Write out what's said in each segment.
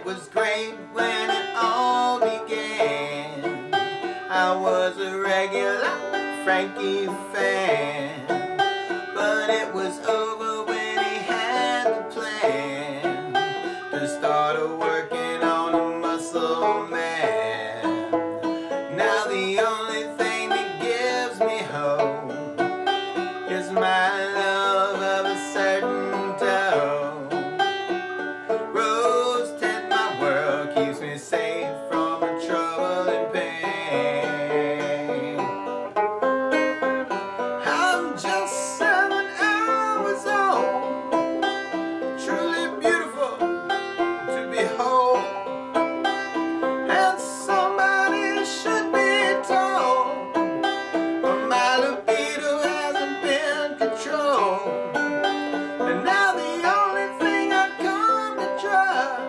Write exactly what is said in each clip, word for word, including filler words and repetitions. It was great when it all began. I was a regular Frankie fan, but it was over when he had the plan to start working on a muscle man. Now the only thing that gives me hope is my love of a certain dough. Keeps me safe from trouble and pain. I'm just seven hours old, truly beautiful to behold, and somebody should be told, but my libido hasn't been controlled. And now the only thing I've come to trust .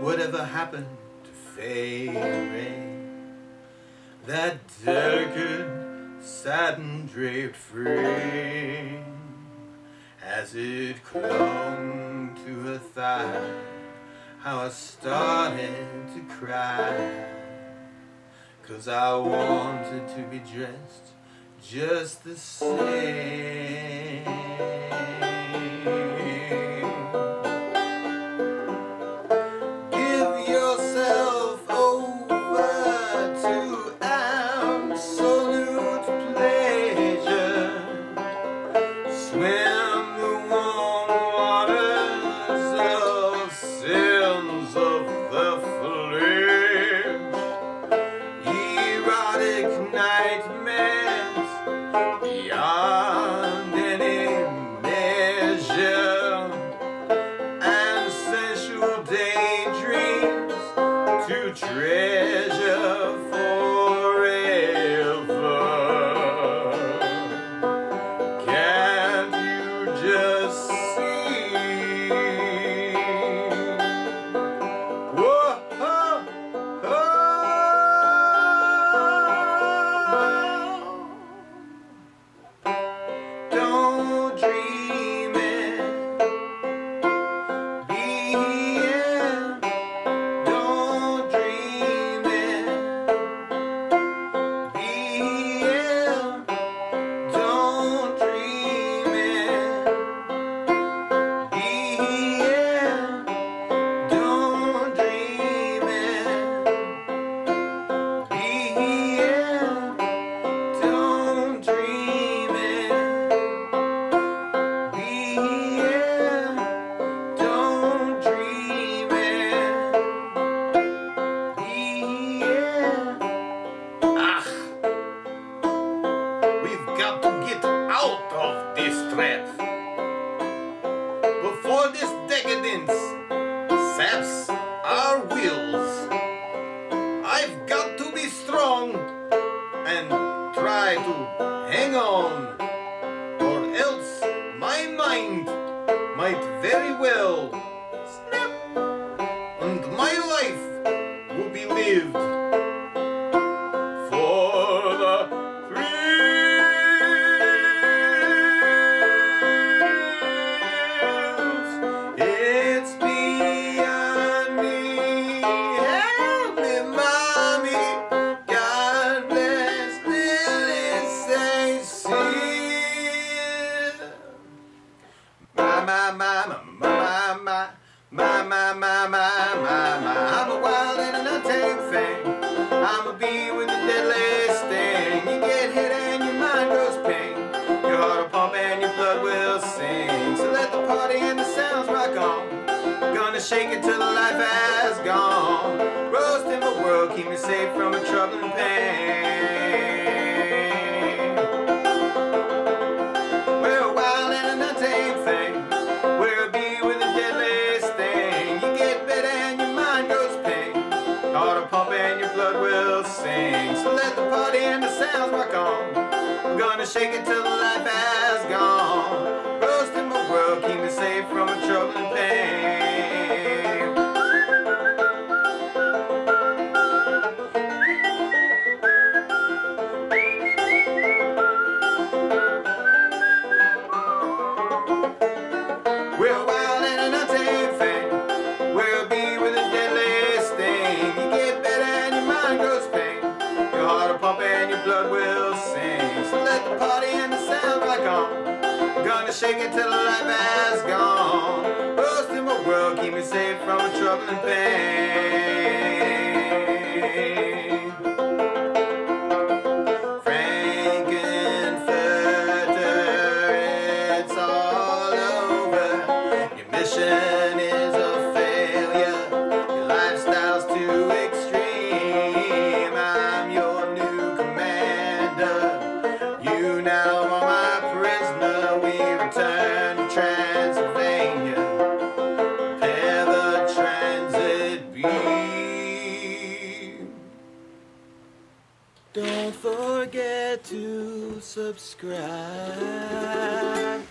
Whatever happened to Fay Wray, that delicate satin draped frame? As it clung to her thigh, how I started to cry, 'cause I wanted to be dressed just the same. Nightmares beyond any all this decadence saps our wills. I've got to be strong and try to hang on, or else my mind might very well snap and my life will be lived. My, my, my, my, my, my, my, my, my, my, I'm a wild and an untamed thing. I'm a bee with the deadliest thing. You get hit and your mind goes pink. Your heart will pump and your blood will sing. So let the party and the sounds rock on. Gonna shake it till the life has gone. Roast in the world, keep me safe from a troubling pain. We're a wild and an untamed thing. So let the party and the sounds rock on. I'm gonna shake it till the life has gone. Roast in my world, keep me safe from a troubling pain. We're wild and an untamed thing. We'll be with the deadliest thing. You get better and your mind grows pain. And your blood will sing. So let the party and the sound rock on. I'm gonna shake it till the life has gone. Roast in my world, keep me safe from a troubling pain. Frankenfurter, it's all over. Your mission is a failure. Your lifestyle's too extreme. You now are my prisoner, we return to Transylvania. Prepare the transit beam. Don't forget to subscribe.